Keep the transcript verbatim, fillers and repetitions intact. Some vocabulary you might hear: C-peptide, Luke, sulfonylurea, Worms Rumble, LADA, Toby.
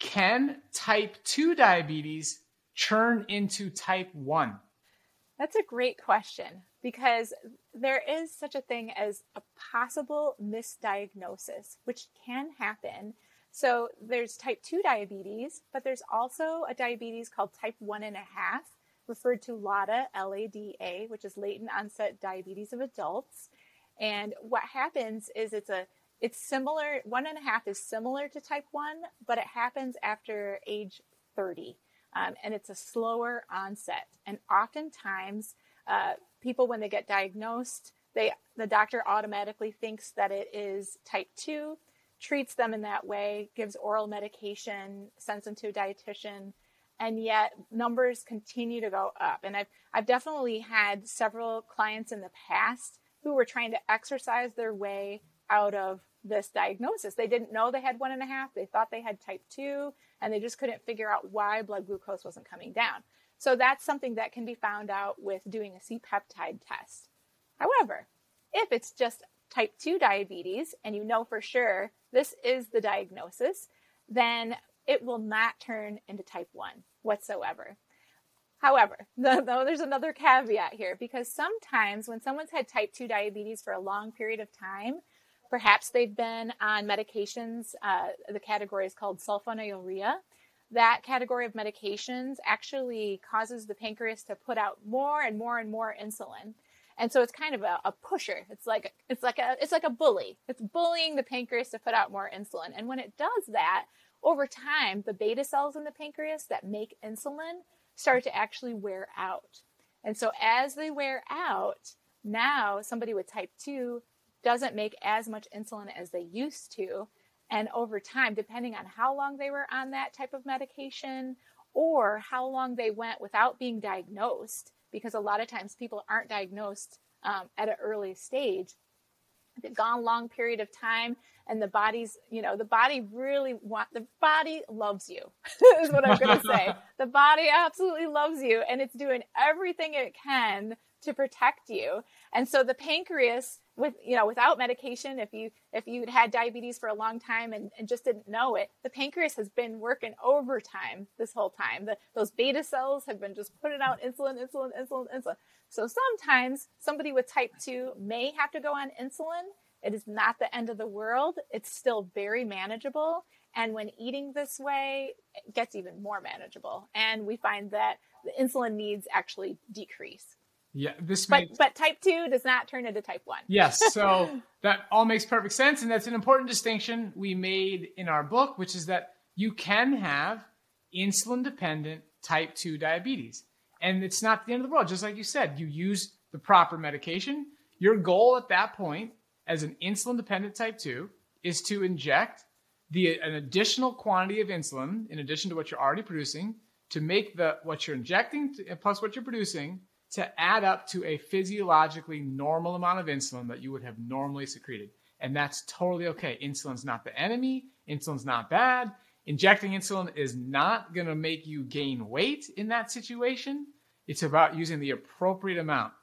Can type two diabetes turn into type one? That's a great question, because there is such a thing as a possible misdiagnosis, which can happen. So there's type two diabetes, but there's also a diabetes called type one and a half, referred to LADA, L A D A, which is latent onset diabetes of adults. And what happens is it's a It's similar, one and a half is similar to type one, but it happens after age thirty, um, and it's a slower onset. And oftentimes, uh, people, when they get diagnosed, they the doctor automatically thinks that it is type two, treats them in that way, gives oral medication, sends them to a dietitian, and yet numbers continue to go up. And I've, I've definitely had several clients in the past who were trying to exercise their way out of this diagnosis. They didn't know they had one and a half. They thought they had type two, and they just couldn't figure out why blood glucose wasn't coming down. So that's something that can be found out with doing a C peptide test. However, if it's just type two diabetes and you know for sure this is the diagnosis, then it will not turn into type one whatsoever. However, though there's another caveat here, because sometimes when someone's had type two diabetes for a long period of time, perhaps they've been on medications, uh, the category is called sulfonylurea. That category of medications actually causes the pancreas to put out more and more and more insulin. And so it's kind of a, a pusher. It's like, it's like a, it's like a bully. It's bullying the pancreas to put out more insulin. And when it does that, over time, the beta cells in the pancreas that make insulin start to actually wear out. And so as they wear out, now somebody with type two doesn't make as much insulin as they used to. And over time, depending on how long they were on that type of medication or how long they went without being diagnosed, because a lot of times people aren't diagnosed um, at an early stage. They've gone a long period of time, and the body's, you know, the body really want, the body loves you is what I'm going to say. The body absolutely loves you, and it's doing everything it can to protect you. And so the pancreas, with, you know, without medication, if you, if you'd had diabetes for a long time and, and just didn't know it, the pancreas has been working overtime this whole time. The, those beta cells have been just putting out insulin, insulin, insulin, insulin. So sometimes somebody with type two may have to go on insulin. It is not the end of the world. It's still very manageable. And when eating this way, it gets even more manageable. And we find that the insulin needs actually decrease. Yeah, this but, makes... but type two does not turn into type one. Yes, so that all makes perfect sense. And that's an important distinction we made in our book, which is that you can have insulin-dependent type two diabetes. And it's not the end of the world. Just like you said, you use the proper medication. Your goal at that point as an insulin-dependent type two is to inject the an additional quantity of insulin in addition to what you're already producing to make the what you're injecting to, plus what you're producing to add up to a physiologically normal amount of insulin that you would have normally secreted. And that's totally okay. Insulin's not the enemy. Insulin's not bad. Injecting insulin is not going to make you gain weight in that situation. It's about using the appropriate amount.